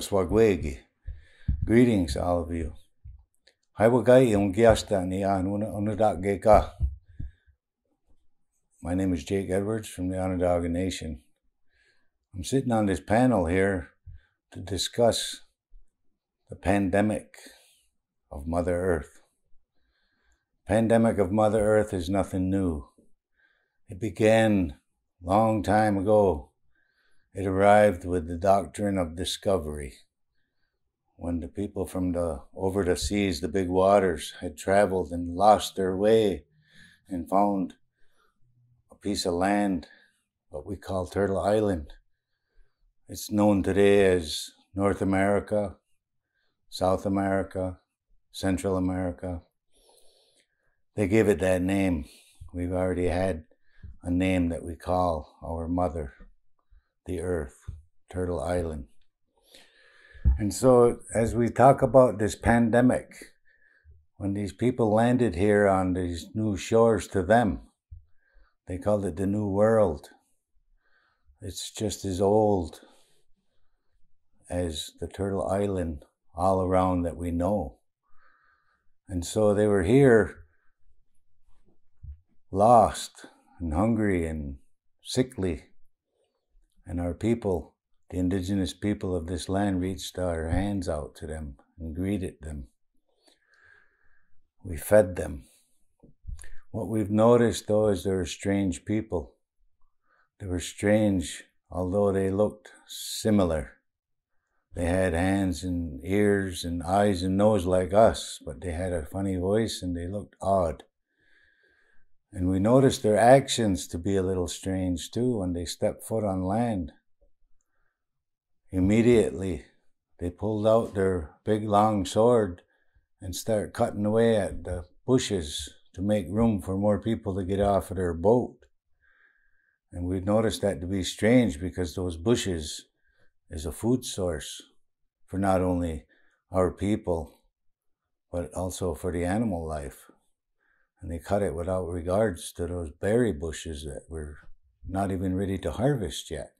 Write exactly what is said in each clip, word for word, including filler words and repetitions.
Swagwegi. Greetings, all of you. My name is Jake Edwards from the Onondaga Nation. I'm sitting on this panel here to discuss the pandemic of Mother Earth. Pandemic of Mother Earth is nothing new. It began a long time ago. It arrived with the doctrine of discovery, when the people from the over the seas, the big waters, had traveled and lost their way and found a piece of land, what we call Turtle Island. It's known today as North America, South America, Central America. They gave it that name. We've already had a name that we call our mother, the Earth, Turtle Island. And so as we talk about this pandemic, when these people landed here on these new shores to them, they called it the New World. It's just as old as the Turtle Island all around that we know. And so they were here lost and hungry and sickly, and our people, the indigenous people of this land, reached our hands out to them and greeted them. We fed them. What we've noticed, though, is they're strange people. They were strange, although they looked similar. They had hands and ears and eyes and nose like us, but they had a funny voice and they looked odd. And we noticed their actions to be a little strange, too, when they stepped foot on land. Immediately, they pulled out their big long sword and started cutting away at the bushes to make room for more people to get off of their boat. And we noticed that to be strange, because those bushes is a food source for not only our people, but also for the animal life. And they cut it without regards to those berry bushes that were not even ready to harvest yet.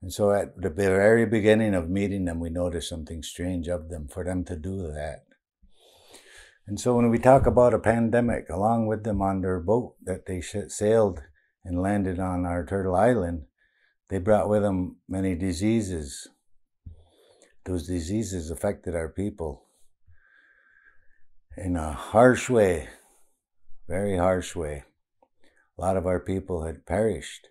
And so at the very beginning of meeting them, we noticed something strange of them, for them to do that. And so when we talk about a pandemic, along with them on their boat that they sailed and landed on our Turtle Island, they brought with them many diseases. Those diseases affected our people in a harsh way, very harsh way. A lot of our people had perished.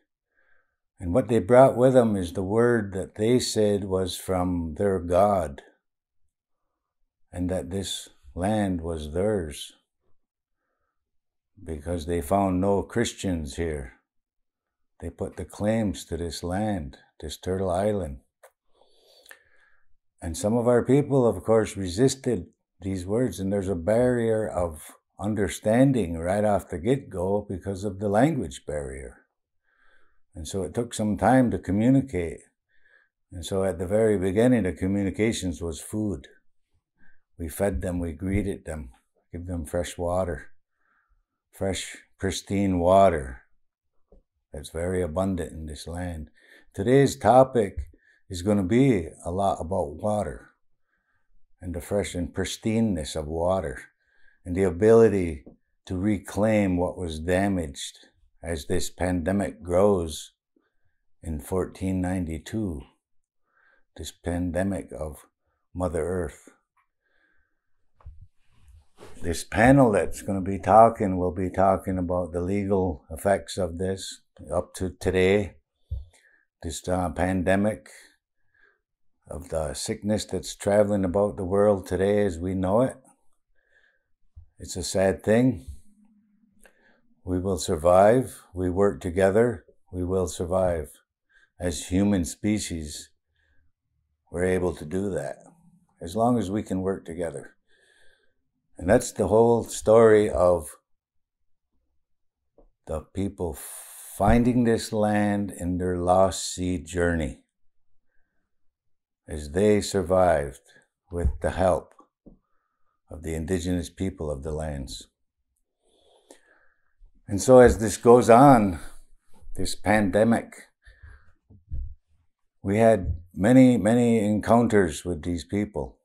And what they brought with them is the word that they said was from their God, and that this land was theirs, because they found no Christians here. They put the claims to this land, this Turtle Island. And some of our people, of course, resisted these words, and there's a barrier of understanding right off the get-go because of the language barrier. And so it took some time to communicate. And so at the very beginning, the communications was food. We fed them, we greeted them, give them fresh water, fresh, pristine water that's very abundant in this land. Today's topic is going to be a lot about water, and the fresh and pristineness of water, and the ability to reclaim what was damaged as this pandemic grows in fourteen ninety-two, this pandemic of Mother Earth. This panel that's going to be talking will be talking about the legal effects of this up to today, this uh, pandemic of the sickness that's traveling about the world today as we know it. It's a sad thing. We will survive. We work together. We will survive. As human species, we're able to do that, as long as we can work together. And that's the whole story of the people finding this land in their lost sea journey, as they survived with the help of the indigenous people of the lands. And so as this goes on, this pandemic, we had many, many encounters with these people,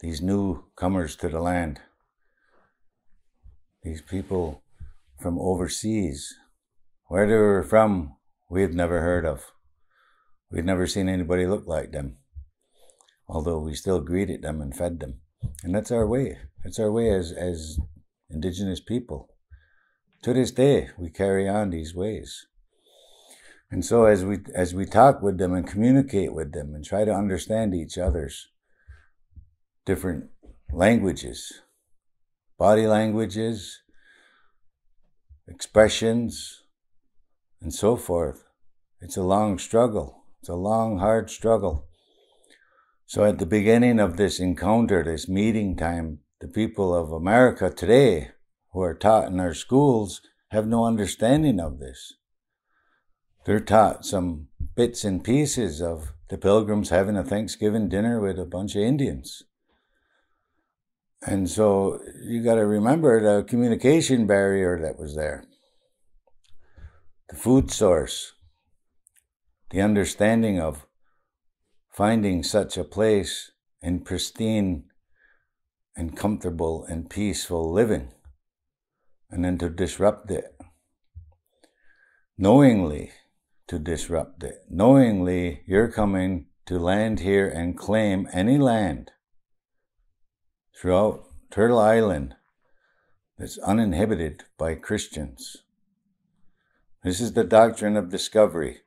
these newcomers to the land, these people from overseas. Where they were from, we had never heard of. We'd never seen anybody look like them, although we still greeted them and fed them. And that's our way. That's our way as, as indigenous people. To this day, we carry on these ways. And so as we, as we talk with them and communicate with them and try to understand each other's different languages, body languages, expressions, and so forth, it's a long struggle. It's a long, hard struggle. So at the beginning of this encounter, this meeting time, the people of America today who are taught in our schools have no understanding of this. They're taught some bits and pieces of the pilgrims having a Thanksgiving dinner with a bunch of Indians. And so you got to remember the communication barrier that was there, the food source, the understanding of finding such a place in pristine and comfortable and peaceful living, and then to disrupt it, knowingly. To disrupt it. Knowingly, you're coming to land here and claim any land throughout Turtle Island that's uninhibited by Christians. This is the doctrine of discovery.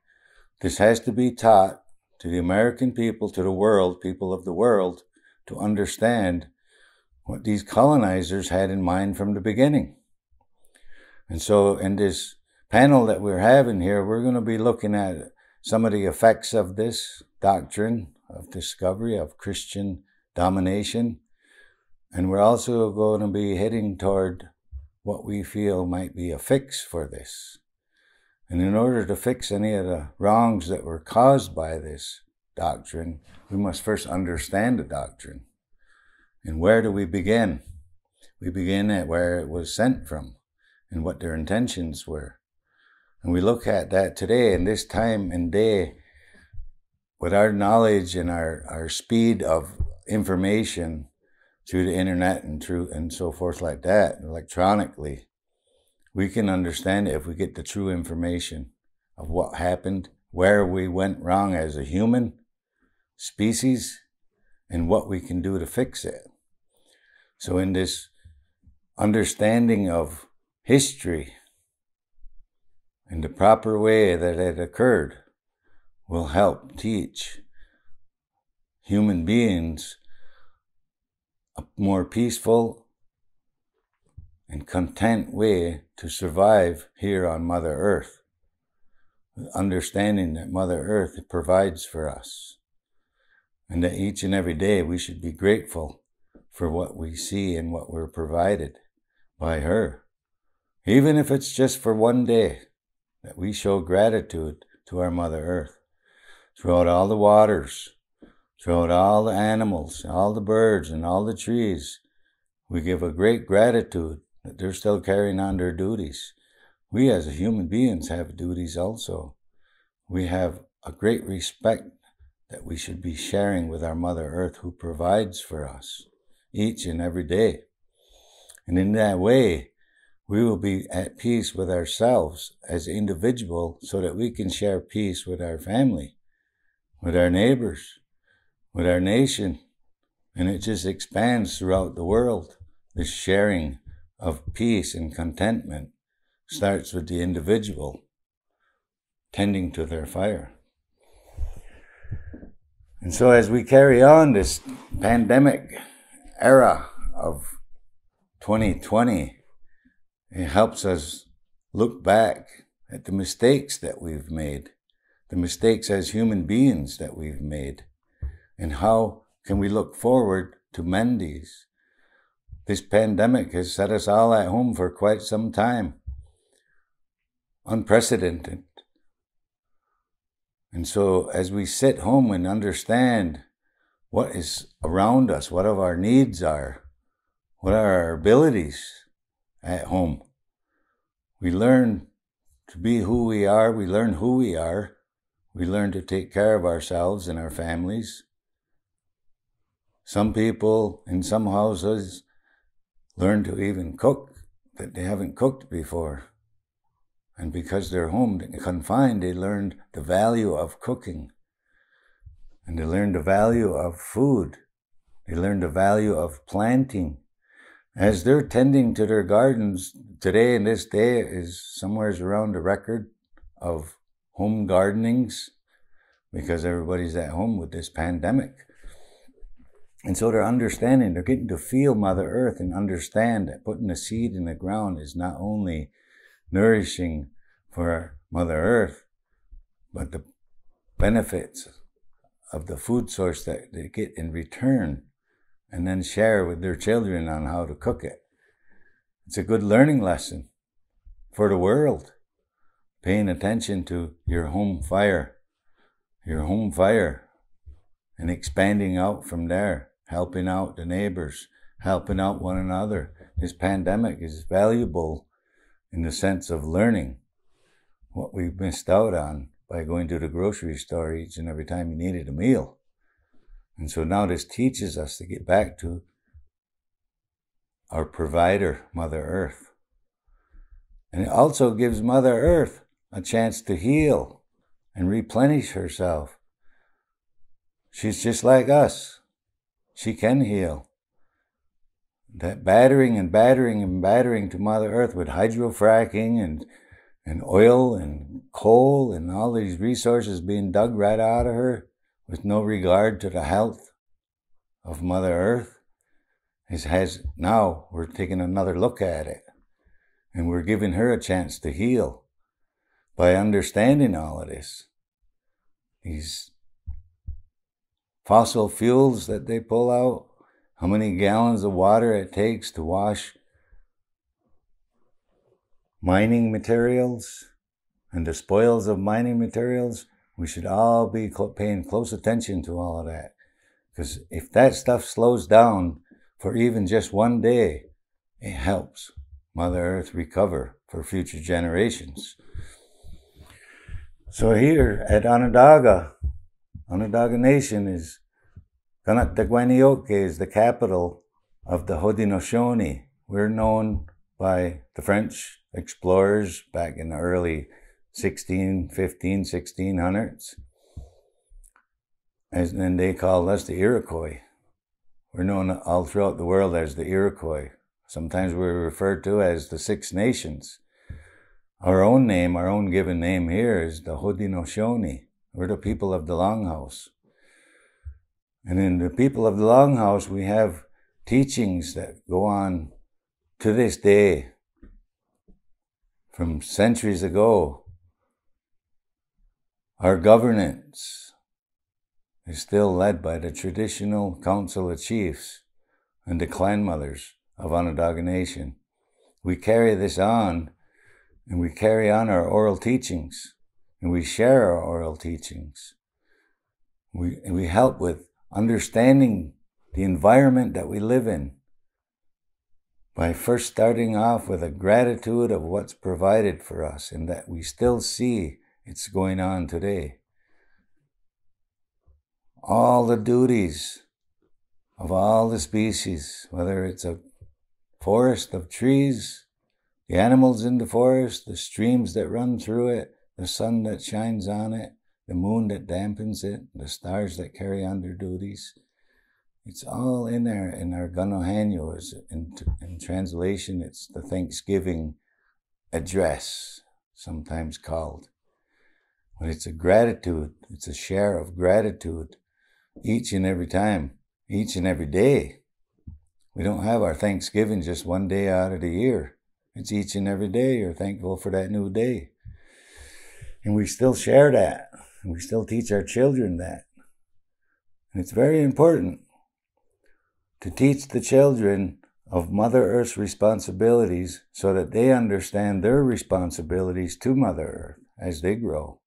This has to be taught to the American people, to the world, people of the world, to understand what these colonizers had in mind from the beginning. And so in this panel that we're having here, we're going to be looking at some of the effects of this doctrine of discovery, of Christian domination. And we're also going to be heading toward what we feel might be a fix for this. And in order to fix any of the wrongs that were caused by this doctrine, we must first understand the doctrine. And where do we begin? We begin at where it was sent from and what their intentions were. And we look at that today in this time and day with our knowledge and our, our speed of information through the internet and through and so forth like that, electronically. We can understand it if we get the true information of what happened, where we went wrong as a human species, and what we can do to fix it. So in this understanding of history, in the proper way that it occurred, will help teach human beings a more peaceful and content way to survive here on Mother Earth, understanding that Mother Earth provides for us, and that each and every day we should be grateful for what we see and what we're provided by her, even if it's just for one day, that we show gratitude to our Mother Earth throughout all the waters, throughout all the animals, all the birds, and all the trees. We give a great gratitude that they're still carrying on their duties. We as human beings have duties also. We have a great respect that we should be sharing with our Mother Earth, who provides for us each and every day. And in that way, we will be at peace with ourselves as individuals, so that we can share peace with our family, with our neighbors, with our nation. And it just expands throughout the world. This sharing of peace and contentment starts with the individual tending to their fire. And so as we carry on this pandemic era of twenty twenty, it helps us look back at the mistakes that we've made, the mistakes as human beings that we've made, and how can we look forward to mend these. This pandemic has set us all at home for quite some time, unprecedented. And so as we sit home and understand what is around us, what of our needs are, what are our abilities at home, we learn to be who we are, we learn who we are, We learned to take care of ourselves and our families. Some people in some houses learn to even cook that they haven't cooked before. And because they're home confined, they learned the value of cooking. And they learned the value of food. They learned the value of planting. As they're tending to their gardens, today in this day is somewhere around a record of home gardenings, because everybody's at home with this pandemic. And so they're understanding, they're getting to feel Mother Earth and understand that putting a seed in the ground is not only nourishing for Mother Earth, but the benefits of the food source that they get in return, and then share with their children on how to cook it. It's a good learning lesson for the world, paying attention to your home fire, your home fire, and expanding out from there, helping out the neighbors, helping out one another. This pandemic is valuable in the sense of learning what we've missed out on by going to the grocery store each and every time you needed a meal. And so now this teaches us to get back to our provider, Mother Earth. And it also gives Mother Earth a chance to heal and replenish herself. She's just like us. She can heal. That battering and battering and battering to Mother Earth with hydrofracking and, and oil and coal and all these resources being dug right out of her with no regard to the health of Mother Earth, is has now we're taking another look at it. And we're giving her a chance to heal by understanding all of this. These fossil fuels that they pull out, how many gallons of water it takes to wash mining materials and the spoils of mining materials. We should all be paying close attention to all of that. Because if that stuff slows down for even just one day, it helps Mother Earth recover for future generations. So here at Onondaga, Onondaga Nation is, Ganohanyo is the capital of the Haudenosaunee. We're known by the French explorers back in the early sixteen fifteen, sixteen hundreds. As, and they called us the Iroquois. We're known all throughout the world as the Iroquois. Sometimes we're referred to as the Six Nations. Our own name, our own given name here is the Haudenosaunee. We're the people of the Longhouse. And in the people of the Longhouse, we have teachings that go on to this day from centuries ago. Our governance is still led by the traditional council of chiefs and the clan mothers of Onondaga Nation. We carry this on, and we carry on our oral teachings, and we share our oral teachings. We, and we help with understanding the environment that we live in by first starting off with a gratitude of what's provided for us, and that we still see it's going on today. All the duties of all the species, whether it's a forest of trees, the animals in the forest, the streams that run through it, the sun that shines on it, the moon that dampens it, the stars that carry on their duties. It's all in there in our Ganohanyo. In, in translation, it's the Thanksgiving address, sometimes called. But it's a gratitude, it's a share of gratitude each and every time, each and every day. We don't have our Thanksgiving just one day out of the year. It's each and every day you're thankful for that new day. And we still share that. And we still teach our children that. And it's very important to teach the children of Mother Earth's responsibilities so that they understand their responsibilities to Mother Earth as they grow.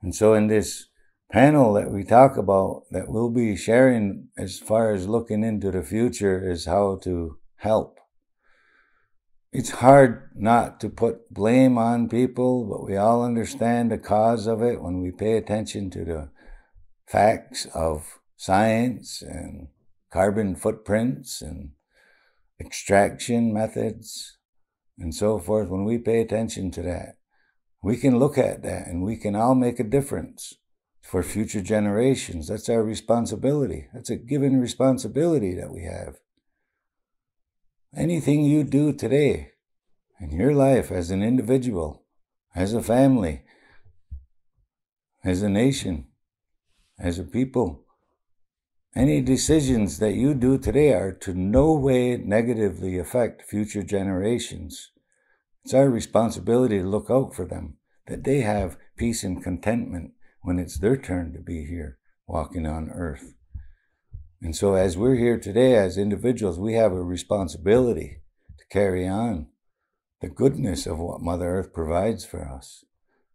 And so in this panel that we talk about, that we'll be sharing as far as looking into the future, is how to help. It's hard not to put blame on people, but we all understand the cause of it when we pay attention to the facts of science and carbon footprints and extraction methods and so forth. When we pay attention to that, we can look at that and we can all make a difference for future generations. That's our responsibility. That's a given responsibility that we have. Anything you do today in your life as an individual, as a family, as a nation, as a people, any decisions that you do today are to no way negatively affect future generations. It's our responsibility to look out for them, that they have peace and contentment when it's their turn to be here walking on earth. And so as we're here today as individuals, we have a responsibility to carry on the goodness of what Mother Earth provides for us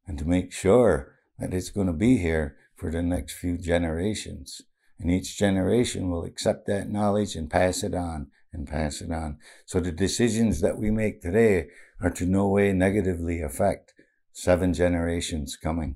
and to make sure that it's going to be here for the next few generations. And each generation will accept that knowledge and pass it on and pass it on. So the decisions that we make today are to no way negatively affect seven generations coming.